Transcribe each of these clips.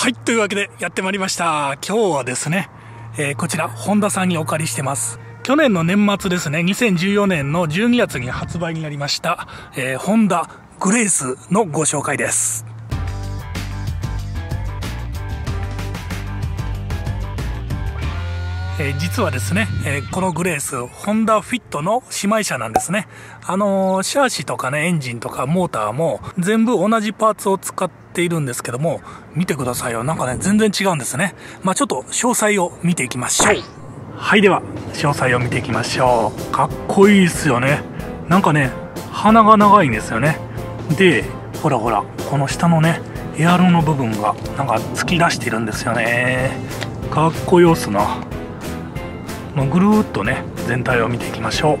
はい、というわけでやってまいりました。今日はですね、こちら、ホンダさんにお借りしてます。去年の年末ですね、2014年の12月に発売になりました、ホンダグレースのご紹介です。実はですね、このグレース、ホンダフィットの姉妹車なんですね。シャーシとかね、エンジンとかモーターも全部同じパーツを使っているんですけども、見てくださいよ。なんかね、全然違うんですね。まあちょっと詳細を見ていきましょう。はい、では、詳細を見ていきましょう。かっこいいっすよね。なんかね、鼻が長いんですよね。で、ほらほら、この下のね、エアロの部分がなんか突き出しているんですよね。かっこよっすな。ぐるーっとね、全体を見ていきましょう。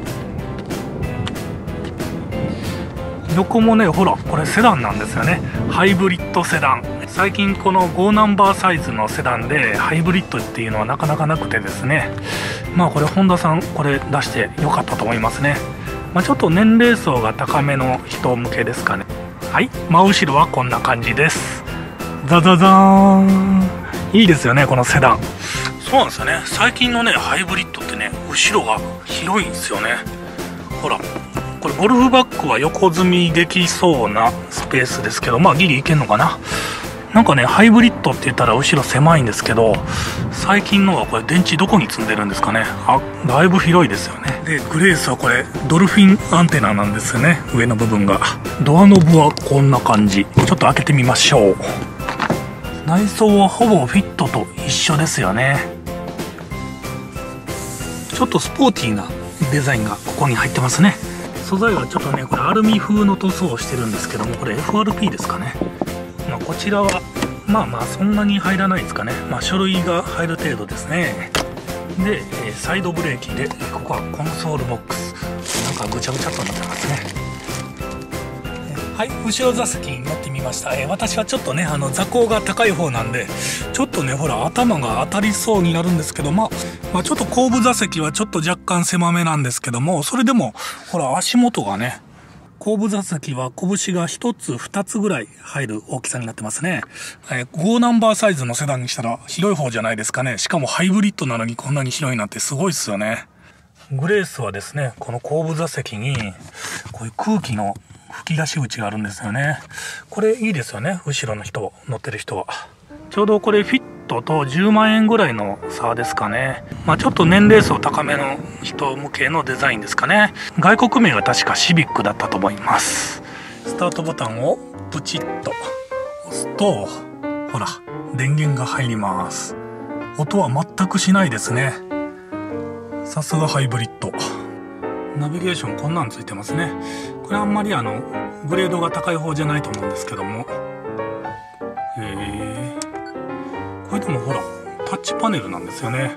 横もね、ほらこれセダンなんですよね。ハイブリッドセダン。最近この5ナンバーサイズのセダンでハイブリッドっていうのはなかなかなくてですね、まあこれホンダさんこれ出してよかったと思いますね。まあ、ちょっと年齢層が高めの人向けですかね。はい、真後ろはこんな感じです。ザザザーン。いいですよね、このセダン。そうなんですよね、最近のねハイブリッドってね、後ろが広いんですよね。ほらこれゴルフバッグは横積みできそうなスペースですけど、まあギリいけんのかな。なんかね、ハイブリッドって言ったら後ろ狭いんですけど、最近のはこれ電池どこに積んでるんですかね。あ、だいぶ広いですよね。でグレースはこれドルフィンアンテナなんですよね、上の部分が。ドアノブはこんな感じ。ちょっと開けてみましょう。内装はほぼフィットと一緒ですよね。ちょっとスポーティーなデザインがここに入ってますね。素材はちょっとね、これアルミ風の塗装をしてるんですけども、これ FRP ですかね。まあ、こちらはまあまあそんなに入らないですかね。まあ、書類が入る程度ですね。でサイドブレーキで、ここはコンソールボックス。なんかぐちゃぐちゃっとなってますね。はい、後ろ座席に乗ってみました。私はちょっとね、座高が高い方なんで、ちょっとねほら頭が当たりそうになるんですけど、まあちょっと後部座席はちょっと若干狭めなんですけども、それでもほら足元がね、後部座席は拳が1つ2つぐらい入る大きさになってますね。5ナンバーサイズのセダンにしたら広い方じゃないですかね。しかもハイブリッドなのにこんなに広いなんてすごいっすよね。グレースはですね、この後部座席にこういう空気の吹き出し口があるんですよね。これいいですよね、後ろの人乗ってる人は。ちょうどこれフィットと10万円ぐらいの差ですかね。まあちょっと年齢層高めの人向けのデザインですかね。外国名が確かシビックだったと思います。スタートボタンをプチッと押すと、ほら電源が入ります。音は全くしないですね。さすがハイブリッド。ナビゲーションこんなんついてますね。これあんまりグレードが高い方じゃないと思うんですけども、これでもほらタッチパネルなんですよね。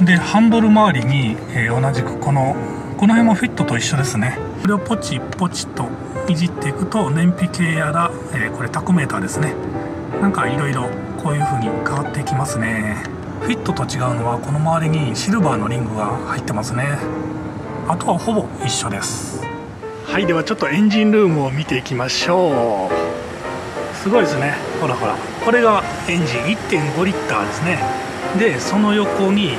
でハンドル周りに、同じくこの辺もフィットと一緒ですね。これをポチポチといじっていくと、燃費計やら、これタコメーターですね。なんかいろいろこういう風に変わっていきますね。フィットと違うのはこの周りにシルバーのリングが入ってますね。あとはほぼ一緒です。はい、ではちょっとエンジンルームを見ていきましょう。すごいですね、ほらほらこれがエンジン 1.5 リッターですね。でその横に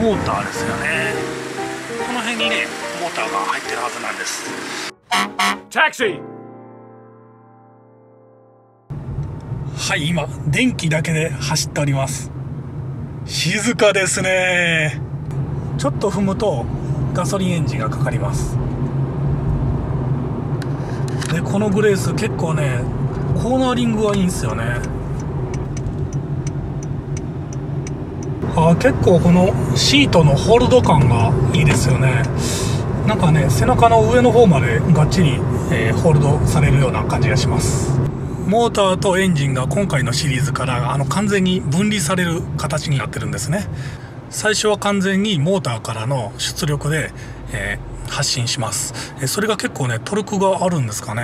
モーターですよね。この辺にねモーターが入ってるはずなんです。タクシー。はい、今電気だけで走っております。静かですね。ちょっと踏むとガソリンエンジンがかかります。でこのグレース結構ねコーナーリングがいいんですよね。結構このシートのホールド感がいいですよね。なんかね背中の上の方までがっちり、ホールドされるような感じがします。モーターとエンジンが今回のシリーズから完全に分離される形になってるんですね。最初は完全にモーターからの出力で、発進します。それが結構ねトルクがあるんですかね。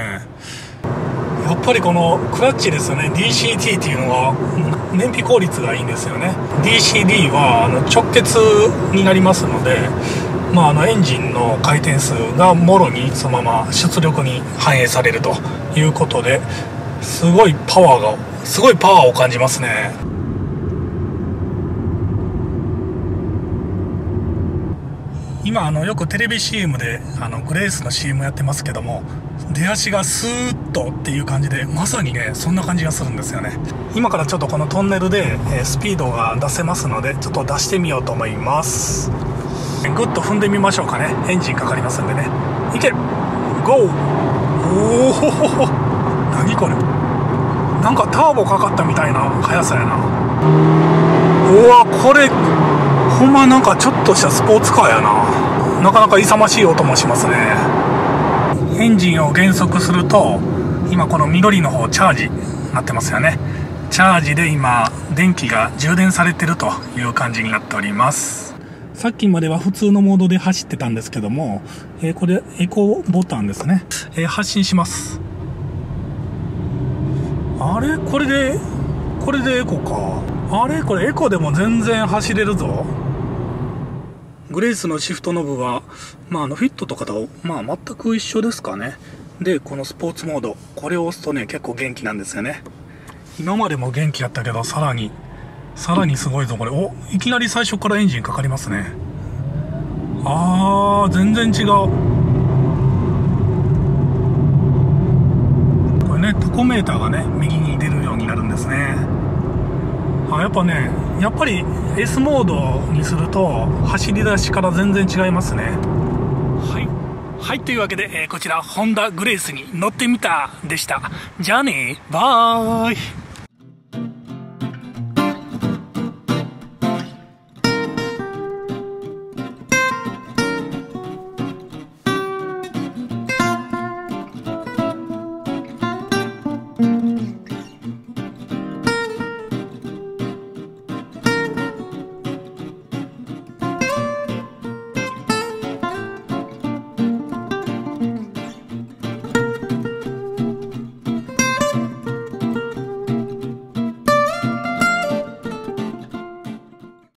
やっぱりこのクラッチですよね。 DCT っていうのは燃費効率がいいんですよね。 DCD は直結になりますので、まあ、エンジンの回転数がもろにそのまま出力に反映されるということで、すごいパワーがすごいパワーを感じますね。今よくテレビ CM でグレースの CM やってますけども、出足がスーッとっていう感じで、まさにねそんな感じがするんですよね。今からちょっとこのトンネルでスピードが出せますので、ちょっと出してみようと思います。グッと踏んでみましょうかね。エンジンかかりますんでね。いけ、ゴー。おお、何これ、なんかターボかかったみたいな速さやな。うわ、これほんまなんかちょっとしたスポーツカーやな。なかなか勇ましい音もしますね。エンジンを減速すると、今この緑の方チャージになってますよね。チャージで今電気が充電されてるという感じになっております。さっきまでは普通のモードで走ってたんですけども、これエコボタンですね。発進します。あれ、これでエコか。あれ、これエコでも全然走れるぞ。グレースのシフトノブは、フィットとかと、全く一緒ですかね。で、このスポーツモード、これを押すとね、結構元気なんですよね。今までも元気やったけど、さらにすごいぞ、これ。お、いきなり最初からエンジンかかりますね。あー、全然違う。これね、タコメーターがね、右に出るようになるんですね。やっぱり S モードにすると走り出しから全然違いますね。はい、というわけで、こちらホンダグレースに乗ってみたでした。じゃあね、バーイ。